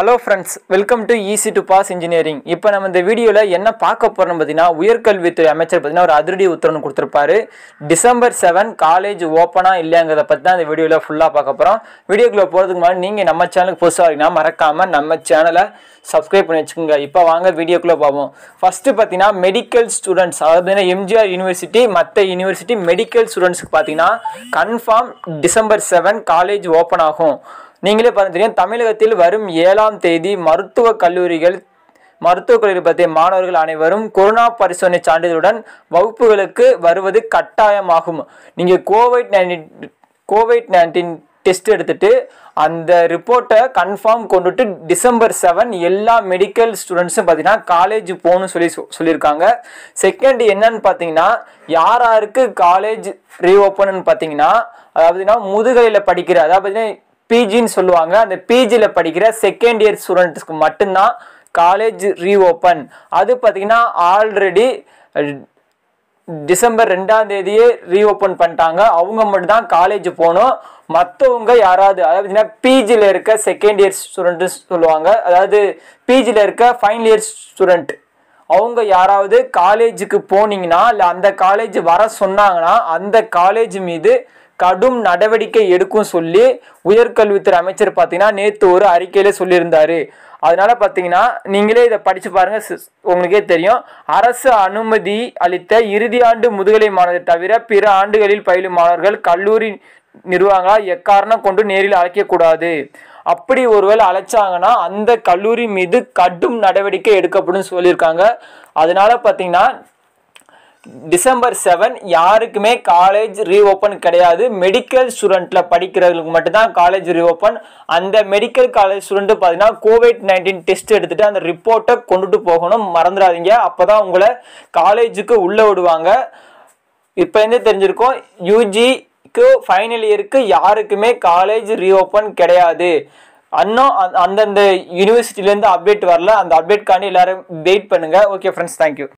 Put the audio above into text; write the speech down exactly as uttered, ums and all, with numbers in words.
Hello friends, welcome to Easy to Pass Engineering. இப்போ நம்ம இந்த வீடியோல என்ன பார்க்க போறோம் பாத்தீனா உயர்கல்வித்துறை அமைச்சர் பாத்தீனா ஒரு அதிரடி உத்தரவு கொடுத்திருப்பாரு. டிசம்பர் செவன்th காலேஜ் ஓபனா இல்லங்கறத பத்தி தான் இந்த வீடியோல ஃபுல்லா பார்க்க போறோம். வீடியோக்குள்ள போறதுக்கு முன்னாடி நீங்க நம்ம சேனலுக்கு புதுசா இருக்கீங்கன்னா மறக்காம நம்ம சேனலை Subscribe பண்ணி வெச்சுங்க. இப்போ வாங்க வீடியோக்குள்ள போவோம். ஃபர்ஸ்ட் பாத்தீனா மெடிக்கல் ஸ்டூடண்ட்ஸ் அதாவது M G R யுனிவர்சிட்டி மத்த யுனிவர்சிட்டி மெடிக்கல் ஸ்டூடண்ட்ஸ்க்கு பாத்தீனா confirm December seventh college open ஆகும். நீங்களே பாருங்க தமிழகத்தில் வரும் ஏழாம் தேதி மருத்துவ கல்லூரிகள் மருத்துவக் கல்லூரி பற்றிய மாணவர்கள் அனைவரும் கொரோனா பரிசோதனை சான்றிதழுடன் வகுப்புகளுக்கு வருவது கட்டாயமாகும். நீங்கள் covid nineteen covid nineteen test எடுத்துட்டு அந்த ரிப்போர்ட்டை கன்ஃபார்ம் கொண்டுட்டு டிசம்பர் செவன் எல்லா மெடிக்கல் ஸ்டூடெண்ட்ஸும் பார்த்தீங்கன்னா காலேஜ் போகணும்னு சொல்லி சொல்லியிருக்காங்க. செகண்ட் என்னன்னு பார்த்தீங்கன்னா யார் யாருக்கு காலேஜ் ரீஓப்பன்னு பார்த்தீங்கன்னா அதாவதுனா முதுகலையில் படிக்கிற அதாவது பார்த்தீங்கன்னா பிஜின்னு சொல்லுவாங்க அந்த பிஜியில் படிக்கிற செகண்ட் இயர் ஸ்டூடெண்ட்ஸ்க்கு மட்டும்தான் காலேஜ் ரீஓப்பன். அது பார்த்திங்கன்னா ஆல்ரெடி டிசம்பர் ரெண்டாம் தேதியே ரீஓப்பன் பண்ணிட்டாங்க. அவங்க மட்டும்தான் காலேஜ் போகணும். மற்றவங்க யாராவது அதாவது பார்த்தீங்கன்னா பிஜியில் இருக்க செகண்ட் இயர் ஸ்டூடெண்ட்ஸ் சொல்லுவாங்க அதாவது பிஜியில் இருக்க ஃபைனல் இயர் ஸ்டூடெண்ட் அவங்க யாராவது காலேஜுக்கு போனீங்கன்னா இல்லை அந்த காலேஜ் வர சொன்னாங்கன்னா அந்த காலேஜ் மீது கடும் நடவடிக்கை எடுக்கும் சொல்லி உயர்கல்வித்துறை அமைச்சர் பார்த்தீங்கன்னா நேற்று ஒரு அறிக்கையில சொல்லியிருந்தாரு. அதனால பார்த்தீங்கன்னா நீங்களே இதை படித்து பாருங்க உங்களுக்கே தெரியும். அரசு அனுமதி அளித்த இறுதி ஆண்டு முதுகலை மாணவர் தவிர பிற ஆண்டுகளில் பயிலும் மாணவர்கள் கல்லூரி நிர்வாகங்கள் எக்காரணம் கொண்டு நேரில் அழைக்கக்கூடாது. அப்படி ஒருவேளை அழைச்சாங்கன்னா அந்த கல்லூரி மீது கடும் நடவடிக்கை எடுக்கப்படும் சொல்லியிருக்காங்க. அதனால பார்த்தீங்கன்னா டிசம்பர் செவன் யாருக்குமே காலேஜ் ரீஓப்பன் கிடையாது. மெடிக்கல் ஸ்டூடெண்ட்டில் படிக்கிறவங்களுக்கு மட்டும்தான் காலேஜ் ரீஓப்பன். அந்த மெடிக்கல் காலேஜ் ஸ்டூடெண்ட்டு பார்த்தீங்கன்னா கோவிட் நைன்டீன் டெஸ்ட் எடுத்துகிட்டு அந்த ரிப்போர்ட்டை கொண்டுட்டு போகணும், மறந்துடாதீங்க. அப்போ தான் உங்களை காலேஜுக்கு உள்ளே விடுவாங்க. இப்போ என்ன தெரிஞ்சிருக்கோம், யூஜிக்கு ஃபைனல் இயருக்கு யாருக்குமே காலேஜ் ரீஓப்பன் கிடையாது. இன்னும் அந்தந்த யூனிவர்சிட்டிலேருந்து அப்டேட் வரல, அந்த அப்டேட்காண்டி எல்லோரும் வெயிட் பண்ணுங்கள். Okay friends, thank you.